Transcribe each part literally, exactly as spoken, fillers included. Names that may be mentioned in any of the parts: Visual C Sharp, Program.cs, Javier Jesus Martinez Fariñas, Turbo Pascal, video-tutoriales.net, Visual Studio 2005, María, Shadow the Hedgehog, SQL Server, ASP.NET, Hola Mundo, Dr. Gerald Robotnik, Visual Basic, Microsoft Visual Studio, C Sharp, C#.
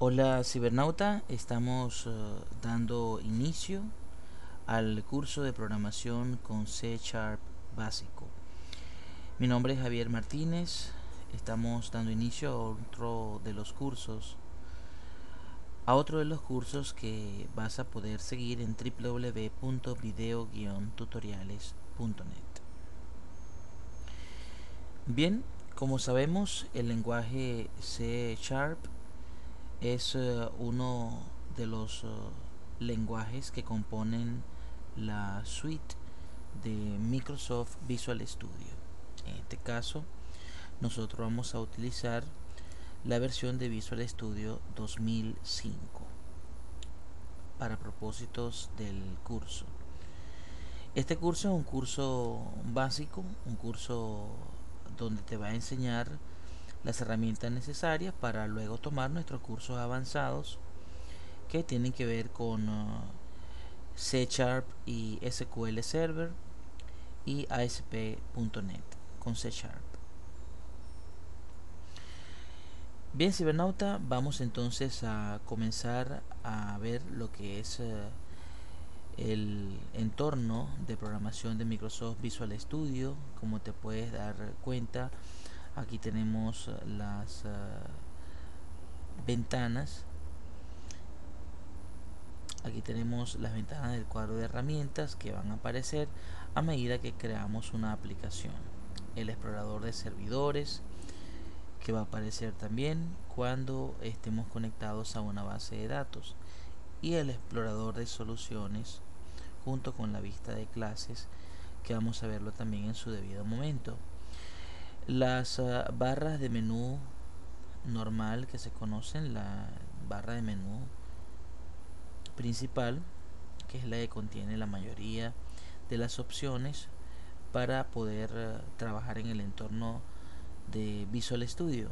Hola cibernauta, estamos uh, dando inicio al curso de programación con C Sharp básico. Mi nombre es Javier Martínez, estamos dando inicio a otro de los cursos, a otro de los cursos que vas a poder seguir en doble u doble u doble u punto video guión tutoriales punto net. Bien, como sabemos, el lenguaje C Sharp es uh, uno de los uh, lenguajes que componen la suite de Microsoft Visual Studio. En este caso, nosotros vamos a utilizar la versión de Visual Studio dos mil cinco para propósitos del curso. Este curso es un curso básico, un curso donde te va a enseñar las herramientas necesarias para luego tomar nuestros cursos avanzados que tienen que ver con uh, C Sharp y S Q L Server y A S P punto net con C Sharp. Bien, cibernauta, vamos entonces a comenzar a ver lo que es uh, el entorno de programación de Microsoft Visual Studio. Como te puedes dar cuenta, aquí tenemos las uh, ventanas. Aquí tenemos las ventanas del cuadro de herramientas que van a aparecer a medida que creamos una aplicación. El explorador de servidores que va a aparecer también cuando estemos conectados a una base de datos. Y el explorador de soluciones junto con la vista de clases, que vamos a verlo también en su debido momento. Las uh, barras de menú normal que se conocen, la barra de menú principal, que es la que contiene la mayoría de las opciones para poder uh, trabajar en el entorno de Visual Studio,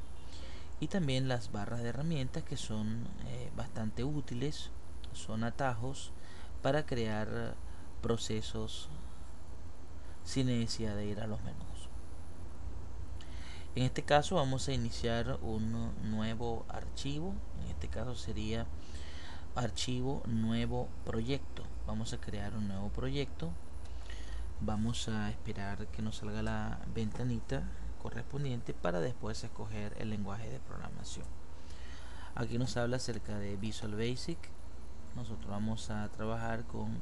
y también las barras de herramientas que son eh, bastante útiles, son atajos para crear uh, procesos sin necesidad de ir a los menús. En este caso vamos a iniciar un nuevo archivo, en este caso sería archivo nuevo proyecto. Vamos a crear un nuevo proyecto, vamos a esperar que nos salga la ventanita correspondiente para después escoger el lenguaje de programación. Aquí nos habla acerca de Visual Basic, nosotros vamos a trabajar con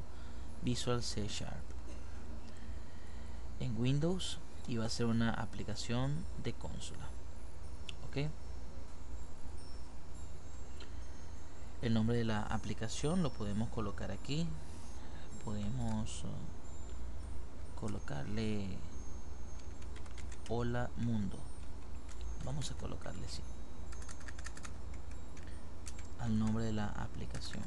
Visual C Sharp en Windows. Y va a ser una aplicación de consola. Ok, el nombre de la aplicación lo podemos colocar aquí, podemos colocarle Hola Mundo, vamos a colocarle sí al nombre de la aplicación,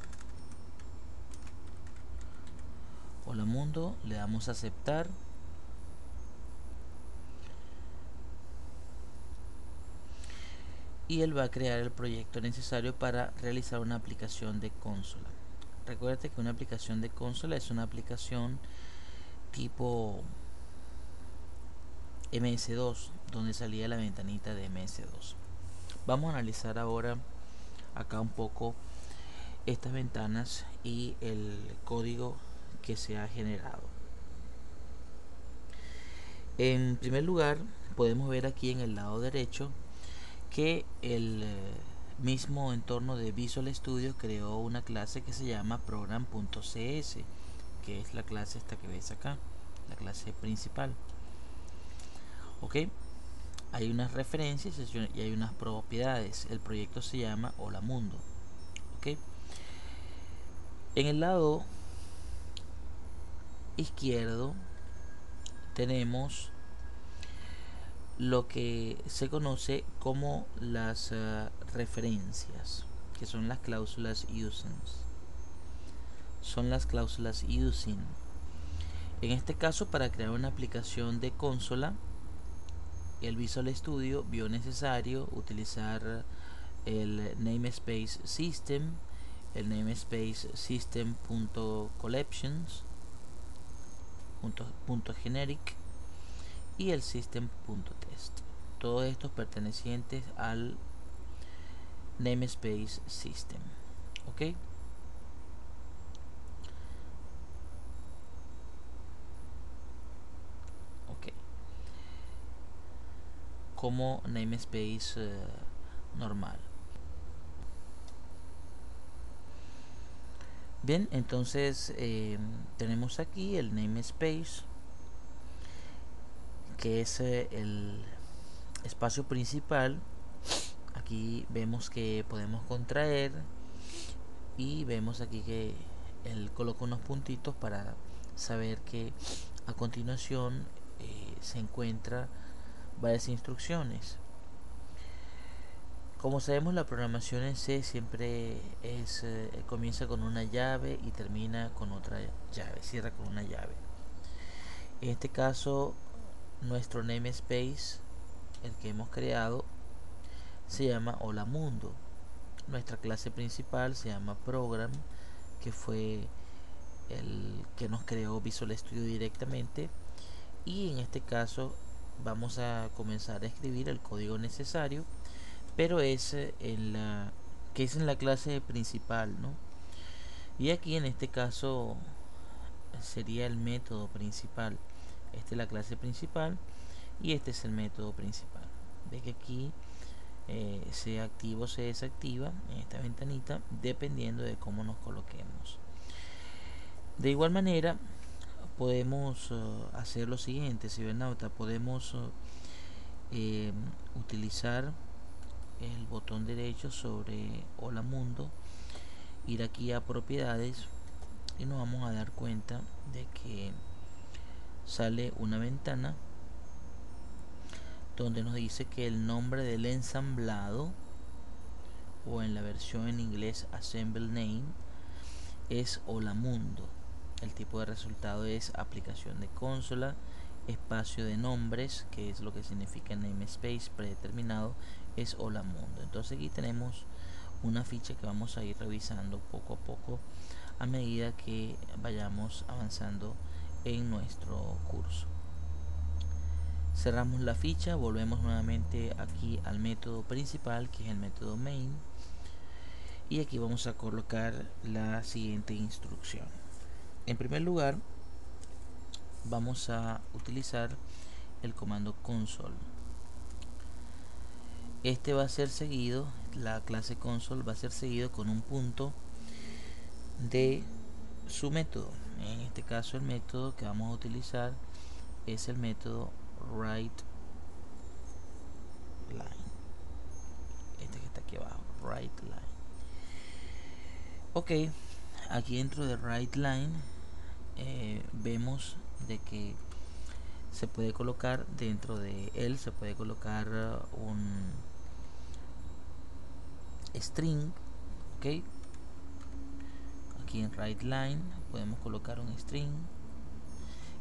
Hola Mundo, le damos a aceptar. Y él va a crear el proyecto necesario para realizar una aplicación de consola. Recuerda que una aplicación de consola es una aplicación tipo M S dos, donde salía la ventanita de M S dos. Vamos a analizar ahora acá un poco estas ventanas y el código que se ha generado. En primer lugar, podemos ver aquí en el lado derecho que el mismo entorno de Visual Studio creó una clase que se llama Program punto C S, que es la clase esta que ves acá, la clase principal. Ok, hay unas referencias y hay unas propiedades. El proyecto se llama Hola Mundo. Ok, en el lado izquierdo tenemos lo que se conoce como las uh, referencias, que son las cláusulas using. Son las cláusulas using. En este caso, para crear una aplicación de consola, el Visual Studio vio necesario utilizar el namespace system, el namespace system.collections, punto, punto generic, y el system.test, todos estos pertenecientes al namespace system. Ok, ok, como namespace uh, normal. Bien, entonces eh, tenemos aquí el namespace, que es eh, el espacio principal. Aquí vemos que podemos contraer y vemos aquí que él coloca unos puntitos para saber que a continuación eh, se encuentra varias instrucciones. Como sabemos, la programación en C siempre es eh, comienza con una llave y termina con otra llave, cierra con una llave. En este caso, nuestro namespace, el que hemos creado, se llama Hola Mundo. Nuestra clase principal se llama Program, que fue el que nos creó Visual Studio directamente, y en este caso vamos a comenzar a escribir el código necesario, pero es en la que es en la clase principal, ¿no? Y aquí en este caso sería el método principal. Esta es la clase principal y este es el método principal. Ve que aquí Eh, se activa o se desactiva en esta ventanita dependiendo de cómo nos coloquemos. De igual manera podemos uh, hacer lo siguiente, cibernauta. Podemos uh, eh, utilizar el botón derecho sobre Hola Mundo, ir aquí a propiedades y nos vamos a dar cuenta de que sale una ventana donde nos dice que el nombre del ensamblado, o en la versión en inglés Assemble Name, es Hola Mundo. El tipo de resultado es aplicación de consola, espacio de nombres, que es lo que significa namespace predeterminado, es Hola Mundo. Entonces aquí tenemos una ficha que vamos a ir revisando poco a poco a medida que vayamos avanzando en nuestro curso. Cerramos la ficha, volvemos nuevamente aquí al método principal, que es el método main, y aquí vamos a colocar la siguiente instrucción. En primer lugar vamos a utilizar el comando console. Este va a ser seguido, la clase console va a ser seguido con un punto de su método. En este caso el método que vamos a utilizar es el método write line, este que está aquí abajo, write line. Ok, aquí dentro de write line eh, vemos de que se puede colocar, dentro de él se puede colocar un string. Ok, aquí en write line podemos colocar un string,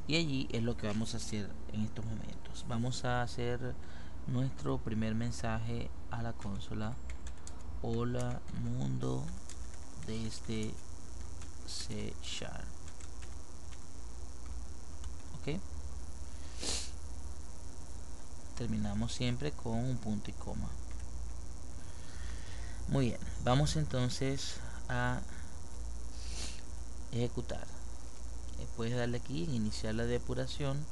y allí es lo que vamos a hacer en estos momentos. Vamos a hacer nuestro primer mensaje a la consola: Hola Mundo desde C Sharp. Ok, terminamos siempre con un punto y coma. Muy bien, vamos entonces a ejecutar. Puedes darle aquí en iniciar la depuración.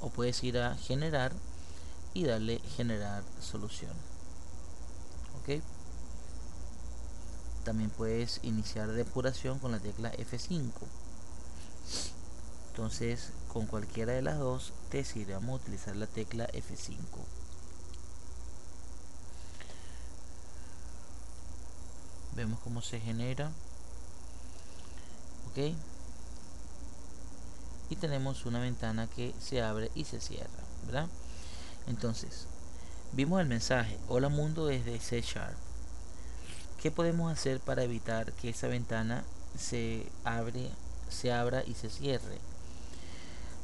O puedes ir a generar y darle generar solución. Ok. También puedes iniciar depuración con la tecla F cinco. Entonces, con cualquiera de las dos te sirve. Vamos a utilizar la tecla F cinco. Vemos cómo se genera. Ok, y tenemos una ventana que se abre y se cierra, ¿verdad? Entonces vimos el mensaje Hola Mundo desde C Sharp. ¿Qué podemos hacer para evitar que esa ventana se abre, se abra y se cierre?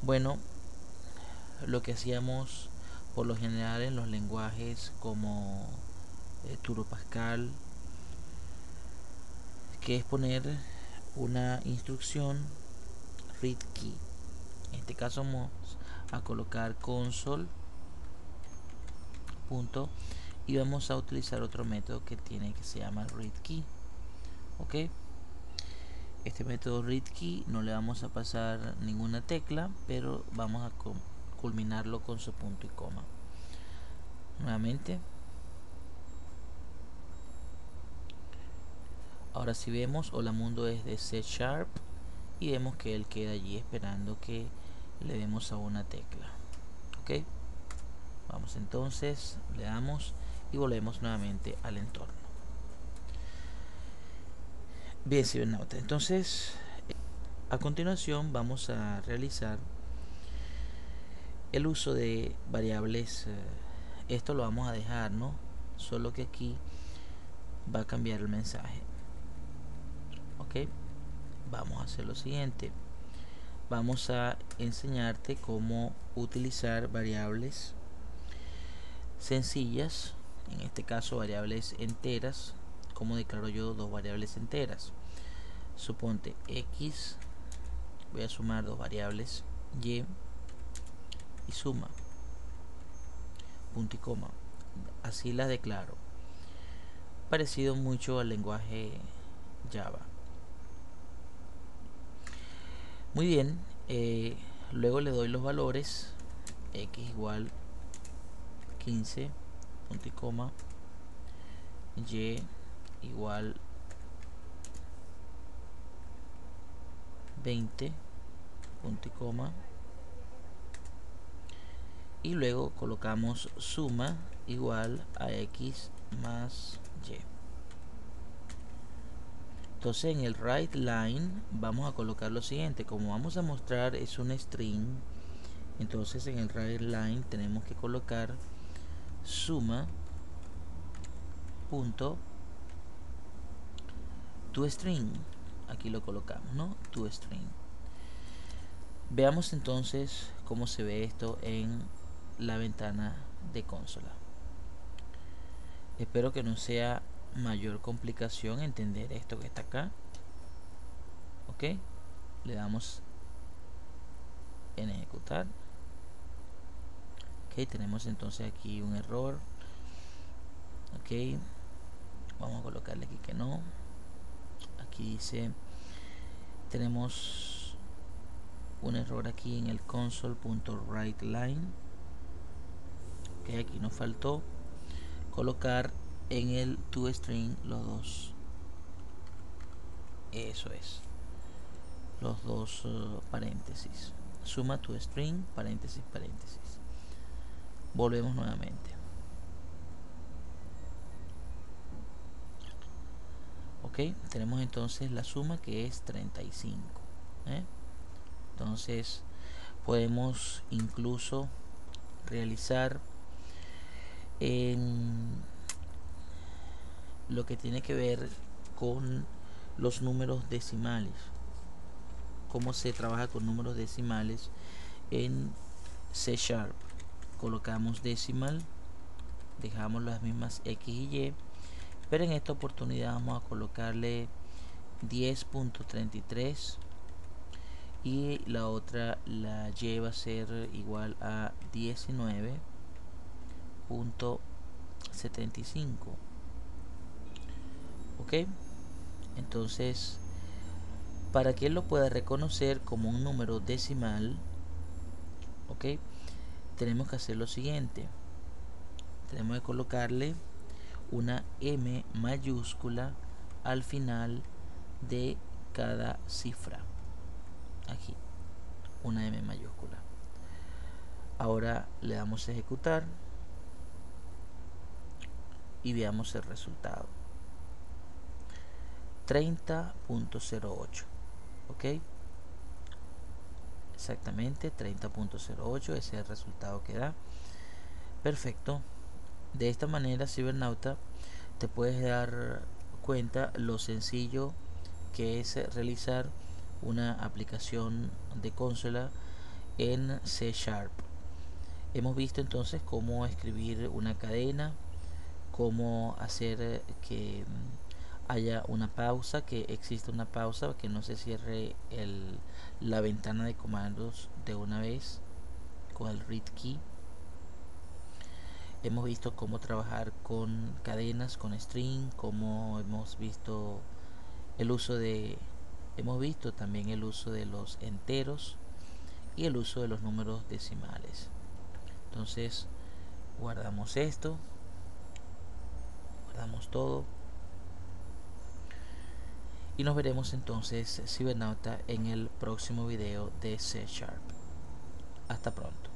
Bueno, lo que hacíamos por lo general en los lenguajes como eh, Turbo Pascal, que es poner una instrucción read key. En este caso vamos a colocar console punto, y vamos a utilizar otro método que tiene que se llama readKey. Ok, este método readKey no le vamos a pasar ninguna tecla, pero vamos a culminarlo con su punto y coma. Nuevamente, ahora si vemos, Hola Mundo es de C Sharp y vemos que él queda allí esperando que le demos a una tecla. Ok, vamos entonces, le damos y volvemos nuevamente al entorno. Bien, cibernauta, entonces a continuación vamos a realizar el uso de variables. Esto lo vamos a dejar, ¿no? Solo que aquí va a cambiar el mensaje. Ok, vamos a hacer lo siguiente. Vamos a enseñarte cómo utilizar variables sencillas, en este caso variables enteras. Como declaro yo dos variables enteras? Suponte x, voy a sumar dos variables y y suma, punto y coma, así las declaro, parecido mucho al lenguaje Java. Muy bien, eh, luego le doy los valores x igual quince, punto y coma, y igual veinte, punto y coma, y luego colocamos suma igual a x más y. Entonces en el right line vamos a colocar lo siguiente. Como vamos a mostrar es un string, entonces en el right line tenemos que colocar suma punto toString. Aquí lo colocamos, ¿no? toString. Veamos entonces cómo se ve esto en la ventana de consola. Espero que no sea mayor complicación entender esto que está acá. Ok, le damos en ejecutar. Ok, tenemos entonces aquí un error. Ok, vamos a colocarle aquí que no. Aquí dice, tenemos un error aquí en el console.writeLine, que aquí nos faltó colocar en el toString los dos, eso es, los dos uh, paréntesis, suma toString, paréntesis, paréntesis. Volvemos nuevamente. Ok, tenemos entonces la suma que es treinta y cinco, ¿eh? Entonces podemos incluso realizar eh, lo que tiene que ver con los números decimales, cómo se trabaja con números decimales en C Sharp. Colocamos decimal, dejamos las mismas x y y, pero en esta oportunidad vamos a colocarle diez punto treinta y tres y la otra, la y, va a ser igual a diecinueve punto setenta y cinco. Ok, entonces para que él lo pueda reconocer como un número decimal, ok, tenemos que hacer lo siguiente. Tenemos que colocarle una M mayúscula al final de cada cifra. Aquí una M mayúscula. Ahora le damos a ejecutar y veamos el resultado. treinta punto cero ocho. Ok, exactamente treinta punto cero ocho, ese es el resultado que da. Perfecto. De esta manera, cibernauta, te puedes dar cuenta lo sencillo que es realizar una aplicación de consola en C Sharp. Hemos visto entonces cómo escribir una cadena, cómo hacer que haya una pausa, que exista una pausa, que no se cierre el, la ventana de comandos de una vez con el read key. hemos visto cómo trabajar con cadenas, con string, como hemos visto el uso de hemos visto también el uso de los enteros y el uso de los números decimales. Entonces guardamos esto, guardamos todo y nos veremos entonces, cibernauta, en el próximo video de C Sharp. Hasta pronto.